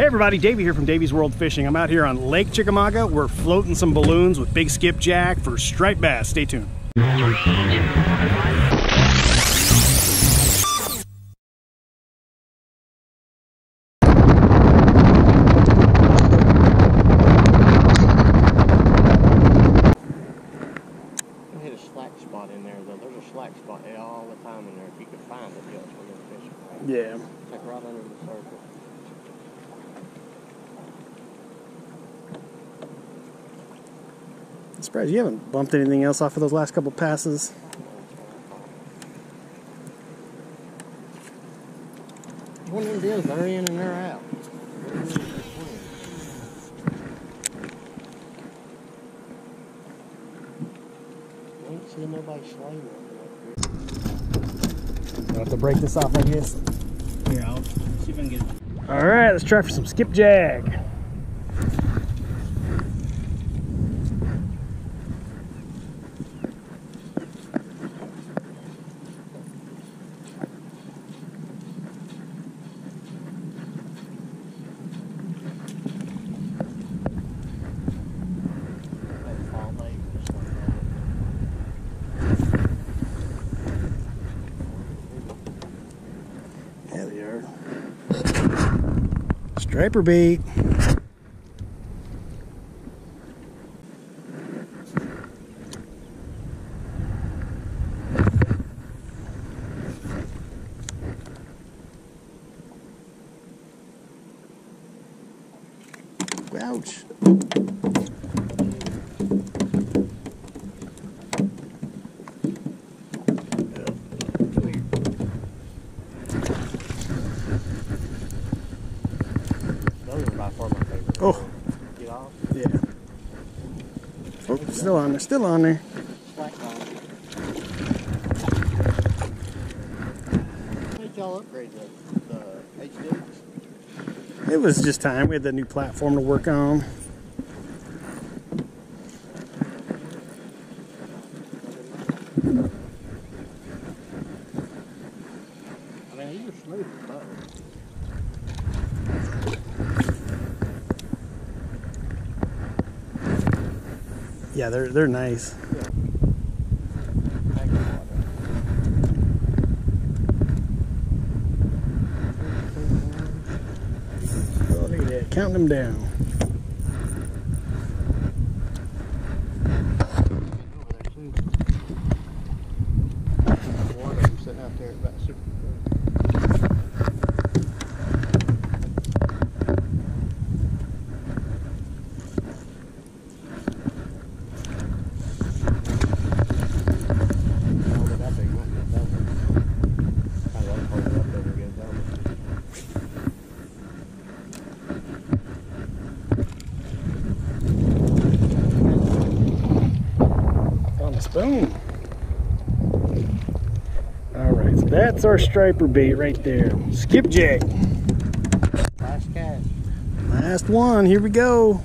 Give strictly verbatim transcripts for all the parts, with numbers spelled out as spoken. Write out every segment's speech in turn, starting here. Hey everybody, Davey here from Davey's World Fishing. I'm out here on Lake Chickamauga. We're floating some balloons with Big Skip Jack for striped bass. Stay tuned. I hit a slack spot in there though. There's a slack spot all the time in there. If you could find it, yes, we're gonna fish it. Right? Yeah. It's like right under the circle. I'm surprised you haven't bumped anything else off of those last couple passes. One of them deals, they're in and they're out. I ain't seen nobody slaying one. I'll have to break this off, I guess. Here, I'll see if I can get it. Alright, let's try for some skipjack. Striper bait. Ouch. Oh, get off. Yeah. Oh, still on there, still on there. Slack on. How did y'all upgrade the, the H Ds? It was just time. We had the new platform to work on. I mean, you were smooth as butter. Yeah, they're they're nice. Yeah. Oh, look at that. Count them down. One of them sitting out there about super spoon. All right, so that's our striper bait right there. Skipjack. Last catch. Last one. Here we go.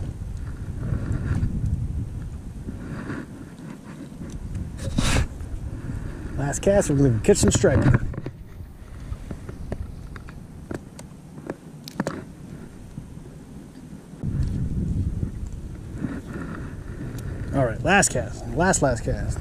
Last cast. We're gonna catch some striper. All right, last cast, last, last cast.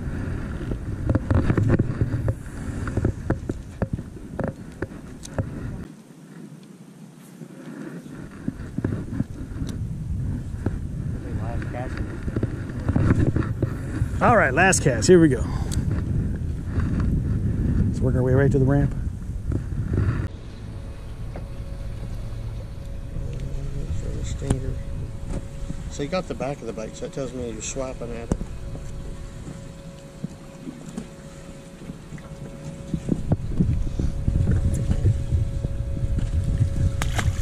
All right, last cast, here we go. Let's work our way right to the ramp. So you got the back of the bait, so it tells me you're swiping at it.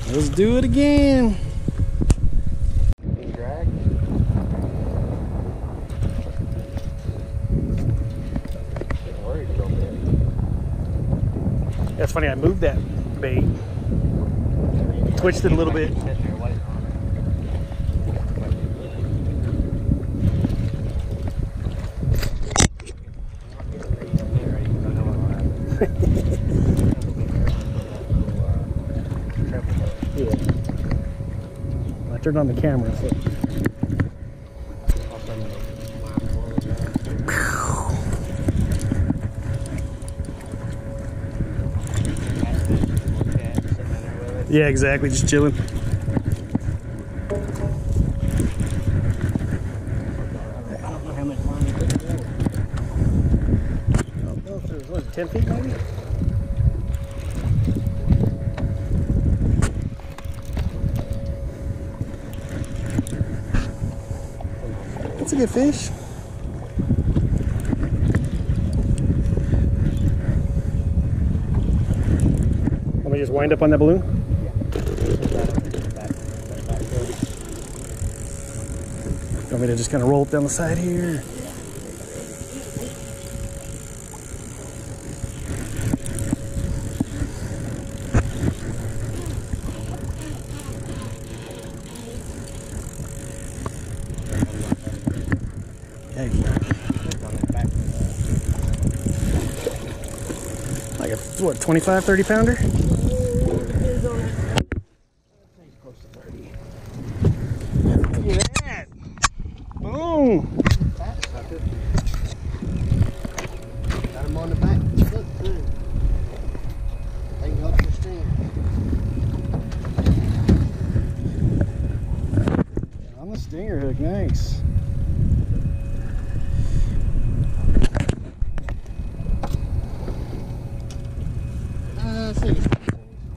Let's do it again. Drag. Getting worried a little bit. That's funny, I moved that bait. Twitched it a little bit. Yeah. captured on the camera. So. Yeah, exactly, just chilling. ten feet maybe? That's a good fish. Let me just wind up on that balloon? Yeah. Want me to just kind of roll it down the side here? What, twenty-five, thirty pounder? Look at that! Boom! Fat sucker. Got him on the back of the hook too. They can hook the stinger. On the stinger hook, nice.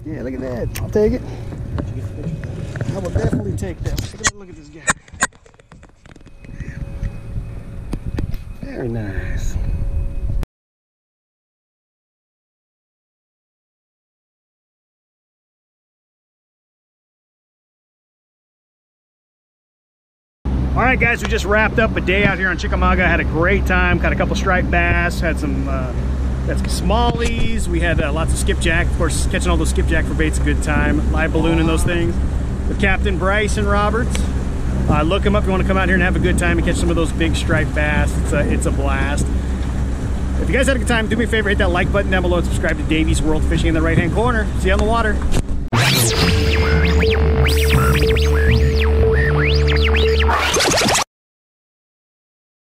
Yeah, look at that. I'll take it. I will definitely take that. Look at this guy. Very nice. All right, guys, we just wrapped up a day out here on Chickamauga. Had a great time. Caught a couple striped bass. Had some... Uh, That's smallies. We had uh, lots of skipjack. Of course, catching all those skipjack for bait's a good time. Live balloon and those things. With Captain Brycen Roberts. Uh, look him up if you want to come out here and have a good time and catch some of those big striped bass. It's a, it's a blast. If you guys had a good time, do me a favor, hit that like button down below and subscribe to Davey's World Fishing in the right-hand corner. See you on the water.